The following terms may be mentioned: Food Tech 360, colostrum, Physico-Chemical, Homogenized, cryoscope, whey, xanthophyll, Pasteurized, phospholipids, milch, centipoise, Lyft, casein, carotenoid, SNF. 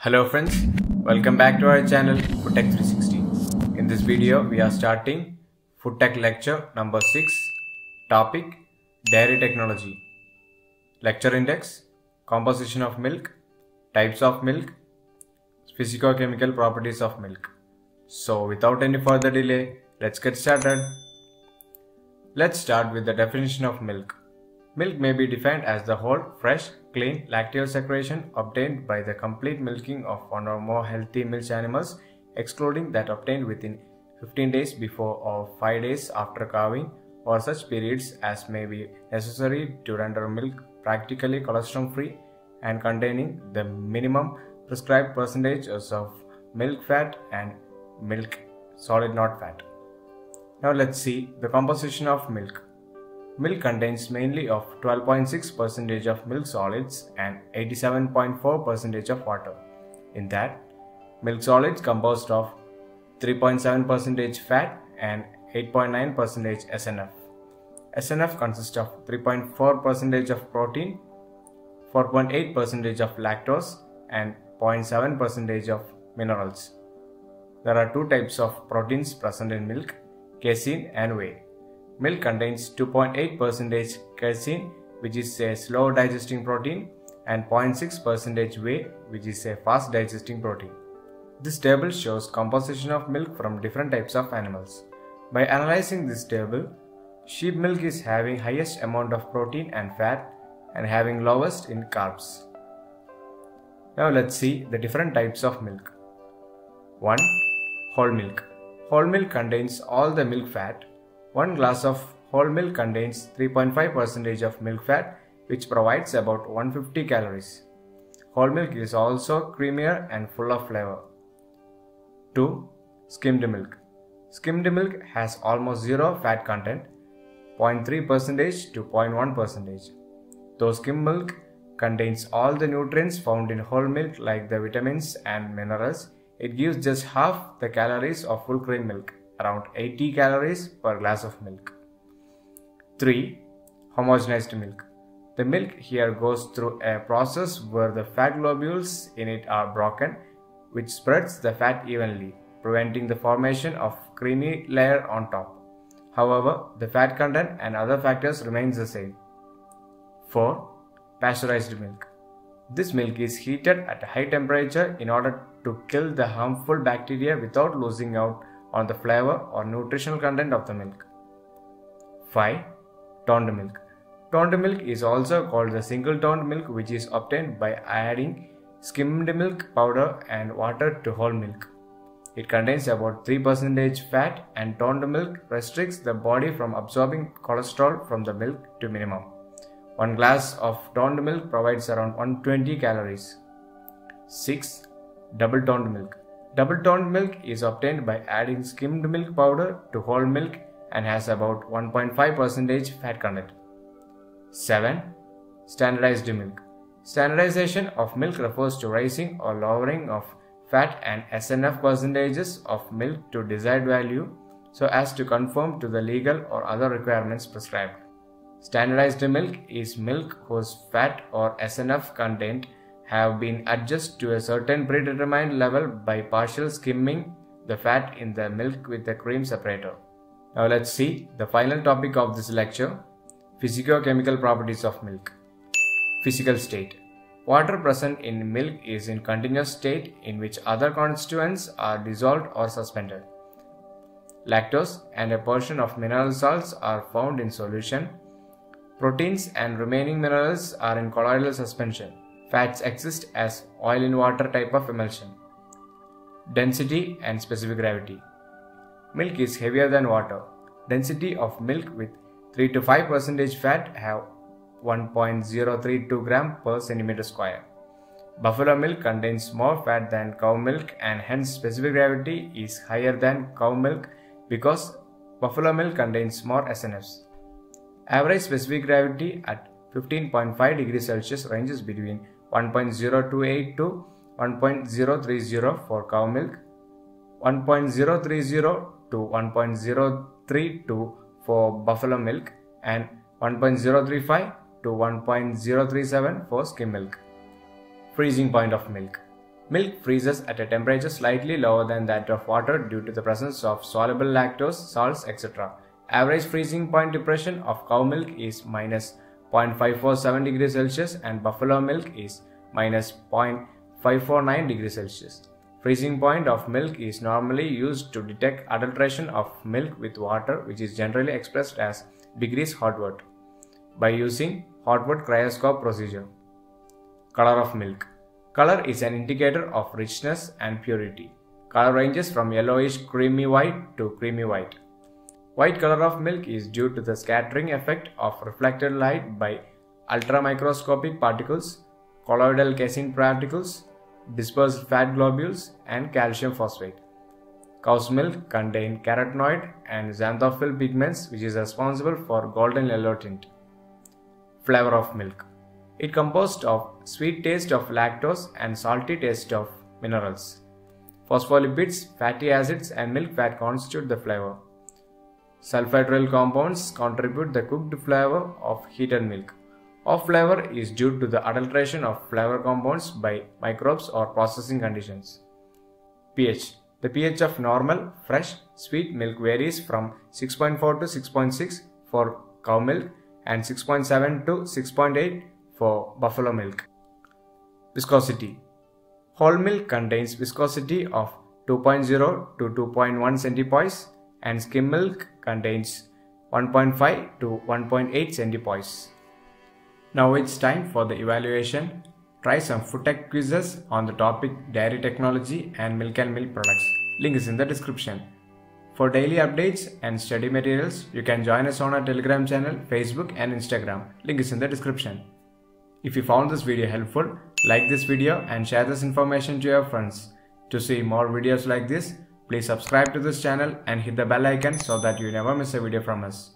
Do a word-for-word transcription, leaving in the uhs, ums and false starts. Hello friends, welcome back to our channel Food Tech three sixty. In this video we are starting Food Tech lecture number six, topic dairy technology. Lecture index, composition of milk, types of milk, physicochemical properties of milk. So without any further delay, let's get started. Let's start with the definition of milk. Milk may be defined as the whole, fresh, clean lactate secretion obtained by the complete milking of one or more healthy milch animals, excluding that obtained within fifteen days before or five days after calving, or such periods as may be necessary to render milk practically colostrum-free and containing the minimum prescribed percentages of milk fat and milk solid not fat. Now let's see the composition of milk. Milk contains mainly of twelve point six percent of milk solids and eighty-seven point four percent of water. In that, milk solids composed of three point seven percent fat and eight point nine percent S N F. S N F consists of three point four percent of protein, four point eight percent of lactose and zero point seven percent of minerals. There are two types of proteins present in milk, casein and whey. Milk contains two point eight percent casein, which is a slow digesting protein, and zero point six percent whey, which is a fast digesting protein. This table shows composition of milk from different types of animals. By analyzing this table, sheep milk is having highest amount of protein and fat and having lowest in carbs. Now let's see the different types of milk. one. Whole milk. Whole milk contains all the milk fat. one glass of whole milk contains three point five percent of milk fat, which provides about one hundred fifty calories. Whole milk is also creamier and full of flavor. two. Skimmed milk. Skimmed milk has almost zero fat content, zero point three percent to zero point one percent. Though skimmed milk contains all the nutrients found in whole milk like the vitamins and minerals, it gives just half the calories of full cream milk, around eighty calories per glass of milk. three. Homogenized milk. The milk here goes through a process where the fat globules in it are broken, which spreads the fat evenly, preventing the formation of creamy layer on top. However, the fat content and other factors remains the same. four. Pasteurized milk. This milk is heated at a high temperature in order to kill the harmful bacteria without losing out on the flavor or nutritional content of the milk. five. Toned milk. Toned milk is also called the single toned milk, which is obtained by adding skimmed milk powder and water to whole milk. It contains about three percent fat, and toned milk restricts the body from absorbing cholesterol from the milk to minimum. One glass of toned milk provides around one hundred twenty calories. six. Double toned milk. Double toned milk is obtained by adding skimmed milk powder to whole milk and has about one point five percent fat content. seven. Standardized milk. Standardization of milk refers to raising or lowering of fat and S N F percentages of milk to desired value so as to conform to the legal or other requirements prescribed. Standardized milk is milk whose fat or S N F content have been adjusted to a certain predetermined level by partial skimming the fat in the milk with a cream separator. Now let's see the final topic of this lecture, physicochemical properties of milk. Physical state. Water present in milk is in continuous state in which other constituents are dissolved or suspended. Lactose and a portion of mineral salts are found in solution. Proteins and remaining minerals are in colloidal suspension. Fats exist as oil in water type of emulsion. Density and specific gravity. Milk is heavier than water. Density of milk with three to five percent fat have one point zero three two grams per centimeter square. Buffalo milk contains more fat than cow milk, and hence specific gravity is higher than cow milk because buffalo milk contains more S N Fs. Average specific gravity at fifteen point five degrees Celsius ranges between one point zero two eight to one point zero three zero for cow milk, one point zero three zero to one point zero three two for buffalo milk, and one point zero three five to one point zero three seven for skim milk. Freezing point of milk. Milk freezes at a temperature slightly lower than that of water due to the presence of soluble lactose, salts, et cetera. Average freezing point depression of cow milk is minus zero point five four seven degrees Celsius and buffalo milk is minus zero point five four nine degrees Celsius. Freezing point of milk is normally used to detect adulteration of milk with water, which is generally expressed as degrees Hartwart, by using Hartwart cryoscope procedure. Color of milk. Color is an indicator of richness and purity. Color ranges from yellowish creamy white to creamy white. White color of milk is due to the scattering effect of reflected light by ultramicroscopic particles, colloidal casein particles, dispersed fat globules, and calcium phosphate. Cow's milk contains carotenoid and xanthophyll pigments, which is responsible for golden yellow tint. Flavor of milk. It composed of sweet taste of lactose and salty taste of minerals. Phospholipids, fatty acids, and milk fat constitute the flavor. Sulfatory compounds contribute the cooked flavor of heated milk. Off flavor is due to the adulteration of flavor compounds by microbes or processing conditions. pH. The pH of normal, fresh, sweet milk varies from six point four to six point six for cow milk and six point seven to six point eight for buffalo milk. Viscosity. Whole milk contains viscosity of two point zero to two point one centipoise and skim milk contains one point five to one point eight centipoise. Now it's time for the evaluation. Try some Food Tech quizzes on the topic dairy technology and milk and milk products. Link is in the description. For daily updates and study materials, you can join us on our Telegram channel, Facebook and Instagram. Link is in the description. If you found this video helpful, like this video and share this information to your friends. To see more videos like this, please subscribe to this channel and hit the bell icon so that you never miss a video from us.